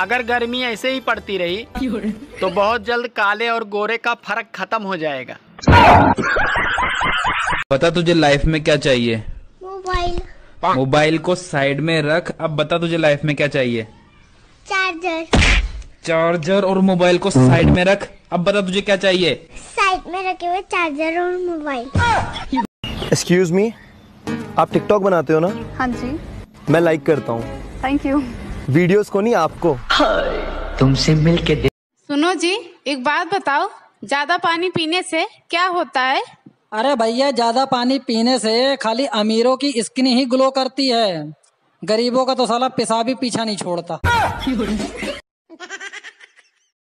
अगर गर्मी ऐसे ही पड़ती रही तो बहुत जल्द काले और गोरे का फर्क खत्म हो जाएगा। बता तुझे लाइफ में क्या चाहिए? मोबाइल। मोबाइल को साइड में रख, अब बता तुझे लाइफ में क्या चाहिए? चार्जर। चार्जर और मोबाइल को साइड में रख, अब बता तुझे क्या चाहिए? साइड में रखे हुए चार्जर और मोबाइल। एक्सक्यूज मी, आप टिकटॉक बनाते हो ना? हाँ जी, मैं लाइक करता हूँ। Thank you. वीडियोस को नहीं, आपको। तुमसे मिलके सुनो जी, एक बात बताओ, ज्यादा पानी पीने से क्या होता है? अरे भैया, ज्यादा पानी पीने से खाली अमीरों की स्किन ही ग्लो करती है, गरीबों का तो साला पेशाब भी पीछा नहीं छोड़ता।